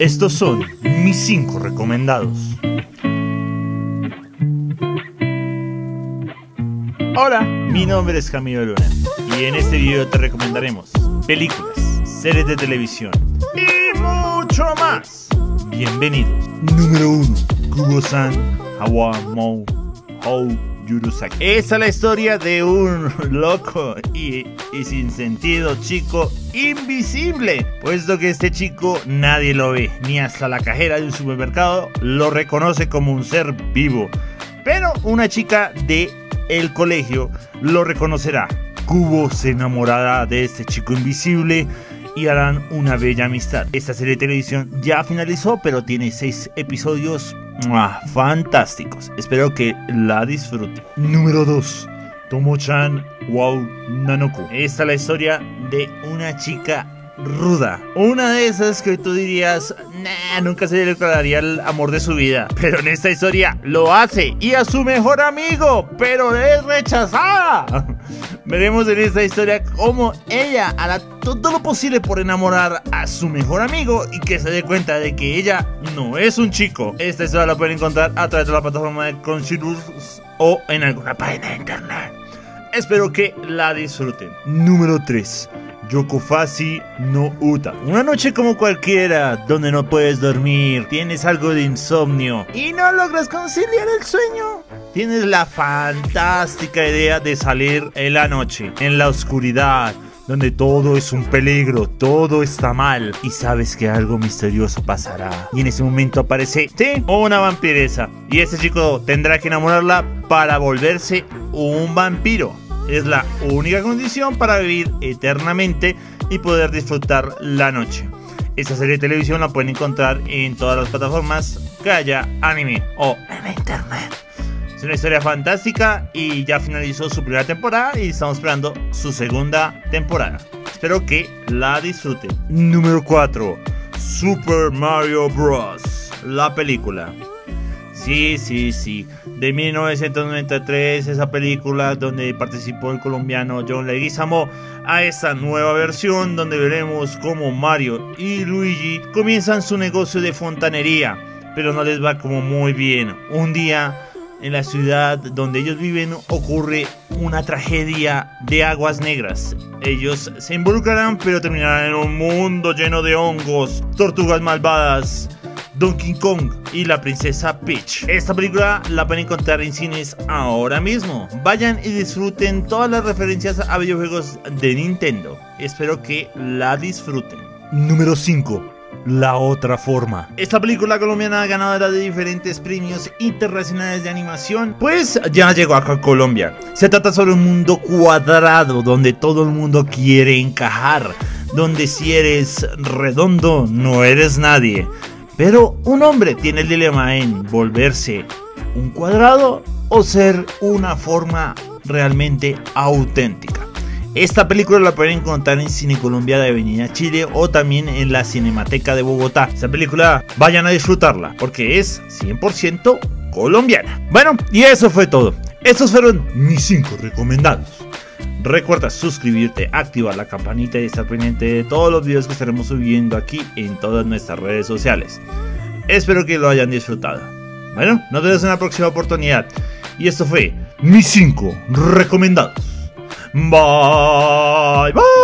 Estos son mis 5 recomendados. Hola, mi nombre es Camilo Luna y en este video te recomendaremos películas, series de televisión y mucho más. Bienvenidos. Número 1. Kubo-san wa Mobu wo Yurusanai. Esa es la historia de un loco y sin sentido chico invisible, puesto que este chico nadie lo ve, ni hasta la cajera de un supermercado lo reconoce como un ser vivo, pero una chica de el colegio lo reconocerá. Kubo se enamorará de este chico invisible y harán una bella amistad. Esta serie de televisión ya finalizó, pero tiene 6 episodios fantásticos. Espero que la disfruten. Número 2. Tomo-chan wa Onnanoko. Esta es la historia de una chica ruda, una de esas que tú dirías, nah, nunca se le declararía el amor de su vida, pero en esta historia lo hace, y a su mejor amigo, pero es rechazada. Veremos en esta historia cómo ella hará todo lo posible por enamorar a su mejor amigo y que se dé cuenta de que ella no es un chico. Esta historia la pueden encontrar a través de la plataforma de Crunchyroll o en alguna página de internet. Espero que la disfruten. Número 3. Yofukashi no Uta. Una noche como cualquiera, donde no puedes dormir, tienes algo de insomnio y no logras conciliar el sueño. Tienes la fantástica idea de salir en la noche, en la oscuridad, donde todo es un peligro, todo está mal, y sabes que algo misterioso pasará. Y en ese momento aparece, sí, una vampiresa, y este chico tendrá que enamorarla para volverse un vampiro. Es la única condición para vivir eternamente y poder disfrutar la noche. Esta serie de televisión la pueden encontrar en todas las plataformas que haya anime o en internet. Es una historia fantástica y ya finalizó su primera temporada y estamos esperando su segunda temporada. Espero que la disfruten. Número 4. Super Mario Bros. La película. Sí, de 1993, esa película donde participó el colombiano John Leguizamo, a esta nueva versión donde veremos cómo Mario y Luigi comienzan su negocio de fontanería, pero no les va como muy bien. Un día en la ciudad donde ellos viven ocurre una tragedia de aguas negras. Ellos se involucrarán pero terminarán en un mundo lleno de hongos, tortugas malvadas, Donkey Kong y la princesa Peach. Esta película la van a encontrar en cines ahora mismo. Vayan y disfruten todas las referencias a videojuegos de Nintendo. Espero que la disfruten. Número 5. La Otra Forma. Esta película colombiana ganadora de diferentes premios internacionales de animación, pues ya llegó acá a Colombia. Se trata sobre un mundo cuadrado donde todo el mundo quiere encajar, donde si eres redondo no eres nadie. Pero un hombre tiene el dilema en volverse un cuadrado o ser una forma realmente auténtica. Esta película la pueden encontrar en Cine Colombia de Avenida Chile o también en la Cinemateca de Bogotá. Esta película vayan a disfrutarla porque es 100% colombiana. Bueno, y eso fue todo. Estos fueron mis 5 recomendados. Recuerda suscribirte, activar la campanita y estar pendiente de todos los videos que estaremos subiendo aquí en todas nuestras redes sociales. Espero que lo hayan disfrutado. Bueno, nos vemos en la próxima oportunidad. Y esto fue mis 5 recomendados. Bye, bye.